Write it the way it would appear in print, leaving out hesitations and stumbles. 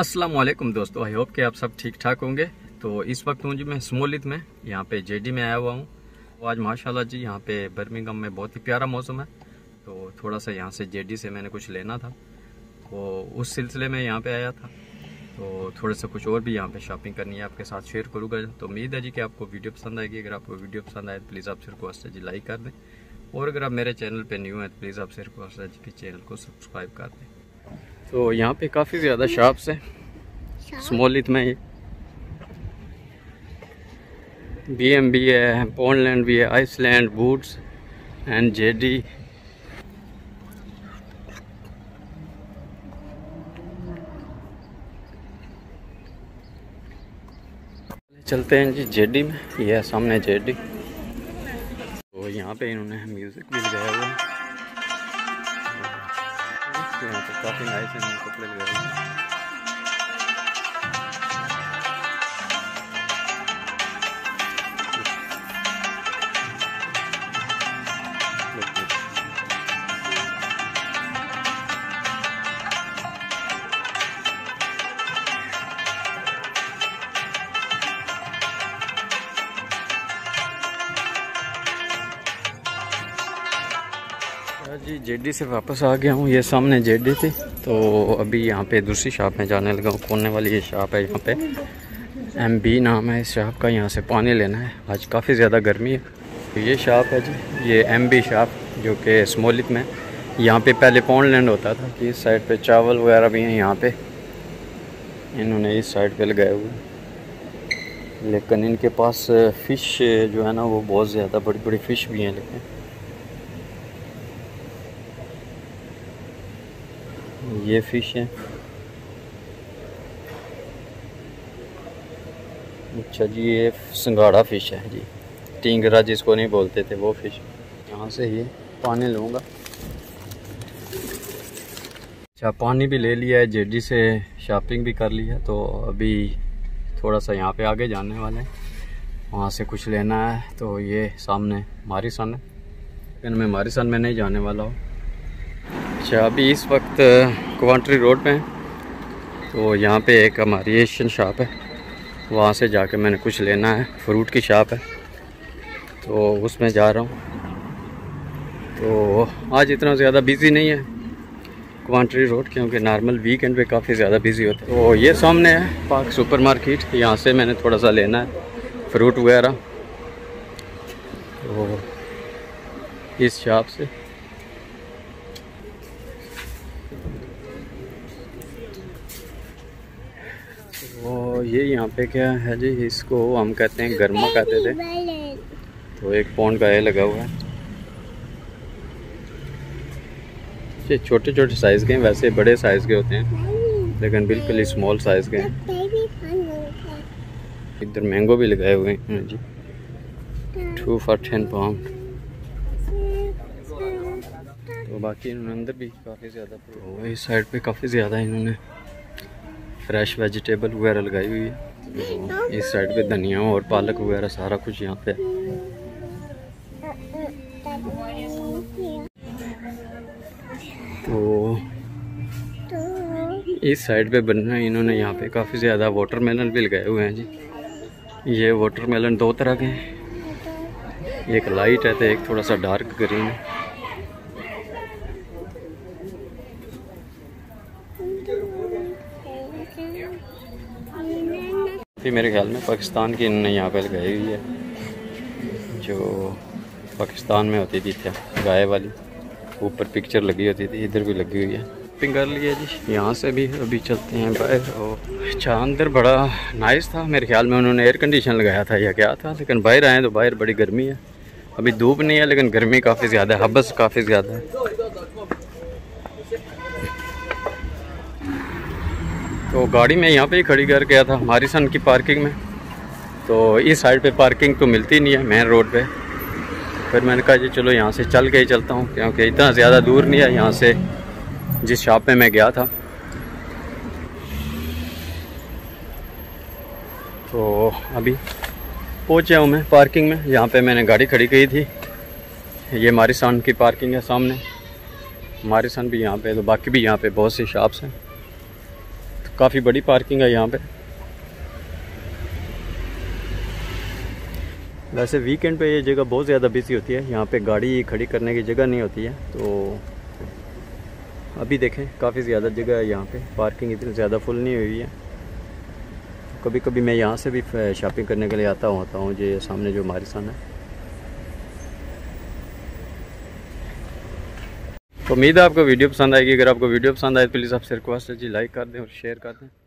अस्सलाम वालेकुम दोस्तों, आई होप कि आप सब ठीक ठाक होंगे। तो इस वक्त हूँ जी मैं स्मॉल हीथ में, यहाँ पे जेडी में आया हुआ हूँ। तो आज माशाल्लाह जी यहाँ पे बर्मिंघम में बहुत ही प्यारा मौसम है, तो थोड़ा सा यहाँ से जेडी से मैंने कुछ लेना था, तो उस सिलसिले में यहाँ पे आया था। तो थोड़ा सा कुछ और भी यहाँ पे शॉपिंग करनी है, आपके साथ शेयर करूँगा। तो उम्मीद है जी कि आपको वीडियो पसंद आएगी। अगर आपको वीडियो पसंद आए तो प्लीज़ आपसे रिक्वेस्ट है जी लाइक कर दें, और अगर आप मेरे चैनल पर न्यू हैं तो प्लीज़ आपसे रिक्वेस्ट है जी कि चैनल को सब्सक्राइब कर दें। तो यहाँ पे काफ़ी ज़्यादा शॉप्स हैं स्मॉल हीथ में। ये BM भी है, पोलैंड भी है, आइसलैंड, बूट्स एंड जेडी। चलते हैं जी जेडी में। ये है सामने जेडी। तो यहाँ पे इन्होंने म्यूज़िक भी लगाया हुआ है, काफी नाइस है। कपड़े ले रहे हैं जी। जेडी से वापस आ गया हूँ, ये सामने जेडी थी। तो अभी यहाँ पे दूसरी शॉप में जाने लगा हूँ। कोने वाली ये शॉप है, यहाँ पे MB नाम है इस शॉप का। यहाँ से पानी लेना है, आज काफ़ी ज़्यादा गर्मी है। तो ये शॉप है जी, ये MB शॉप जो कि स्मॉल हीथ में। यहाँ पे पहले पोंडलैंड होता था, कि इस साइड पे चावल वगैरह भी हैं। यहाँ पर इन्होंने इस साइड पर लगाए हुए, लेकिन इनके पास फ़िश जो है ना वो बहुत ज़्यादा बड़ी बड़ी फ़िश भी हैं। लेकिन ये फिश है। अच्छा जी, ये सिंगाड़ा फिश है जी, टिंगरा जिसको नहीं बोलते थे वो फिश। यहाँ से ये पानी लूँगा। अच्छा, पानी भी ले लिया है, जेडी से शॉपिंग भी कर ली है। तो अभी थोड़ा सा यहाँ पे आगे जाने वाले हैं, वहाँ से कुछ लेना है। तो ये सामने मॉरिसन है, लेकिन मैं मॉरिसन में नहीं जाने वाला हूँ। अच्छा, अभी इस वक्त कोवेंट्री रोड पे हैं। तो यहाँ पे एक हमारी एशियन शॉप है, वहाँ से जाके मैंने कुछ लेना है। फ्रूट की शॉप है, तो उसमें जा रहा हूँ। तो आज इतना ज़्यादा बिज़ी नहीं है कोवेंट्री रोड, क्योंकि नॉर्मल वीकेंड पे काफ़ी ज़्यादा बिज़ी होता है। तो ये सामने है पार्क सुपरमार्केट, यहाँ से मैंने थोड़ा सा लेना है फ्रूट वगैरह। तो इस शॉप से ये यहाँ पे क्या है जी, इसको हम कहते हैं गर्मा कहते थे। तो 1 पौंड का ये लगा हुआ है, ये छोटे छोटे साइज़ के हैं। वैसे बड़े साइज़ के होते हैं, लेकिन बिल्कुल ही स्मॉल साइज़ के हैं। इधर मैंगो भी लगाए हुए हैं जी, 2 for 10 pound। तो बाकी इन्होंने अंदर भी काफ़ी ज़्यादा, तो इस साइड पे काफ़ी ज़्यादा इन्होंने फ्रेश वेजिटेबल वगैरह लगाई हुई है। तो इस साइड पे धनिया और पालक वगैरह सारा कुछ यहाँ पे। तो इस साइड पे बनना इन्होंने यहाँ पे काफ़ी ज़्यादा वाटरमेलन भी लगाए हुए हैं जी। ये वाटरमेलन 2 तरह के हैं, एक लाइट है तो एक थोड़ा सा डार्क ग्रीन है। मेरे ख्याल में पाकिस्तान की इन्होंने यहाँ पर लगाई हुई है, जो पाकिस्तान में होती थी क्या गाय वाली, ऊपर पिक्चर लगी होती थी। इधर भी लगी हुई है। शॉपिंग कर लिया जी यहाँ से भी। अभी चलते हैं बाहर। और अच्छा, अंदर बड़ा नाइस था, मेरे ख्याल में उन्होंने एयर कंडीशन लगाया था या क्या था, लेकिन बाहर आए तो बाहर बड़ी गर्मी है। अभी धूप नहीं है, लेकिन गर्मी काफ़ी ज़्यादा है, हबस काफ़ी ज़्यादा है। तो गाड़ी मैं यहाँ पे ही खड़ी कर गया था, मॉरिसन की पार्किंग में। तो इस साइड पे पार्किंग तो मिलती नहीं है मेन रोड पे। फिर मैंने कहा जी चलो यहाँ से चल के ही चलता हूँ, क्योंकि इतना ज़्यादा दूर नहीं है यहाँ से जिस शॉप में मैं गया था। तो अभी पहुँचा हूँ मैं पार्किंग में, यहाँ पे मैंने गाड़ी खड़ी की थी। ये मॉरिसन की पार्किंग है सामने, मॉरिसन भी यहाँ पर। तो बाकी भी यहाँ पर बहुत सी शॉप्स हैं। काफ़ी बड़ी पार्किंग है यहाँ पे। वैसे वीकेंड पे ये जगह बहुत ज़्यादा बिजी होती है, यहाँ पे गाड़ी खड़ी करने की जगह नहीं होती है। तो अभी देखें काफ़ी ज़्यादा जगह है यहाँ पे, पार्किंग इतनी ज़्यादा फुल नहीं हुई है। कभी कभी मैं यहाँ से भी शॉपिंग करने के लिए आता होता हूँ। ये सामने जो मॉरिसन है, तो उम्मीद है आपको वीडियो पसंद आएगी। अगर आपको वीडियो पसंद आए तो प्लीज़ आपसे रिक्वेस्ट है जी, लाइक कर दें और शेयर कर दें।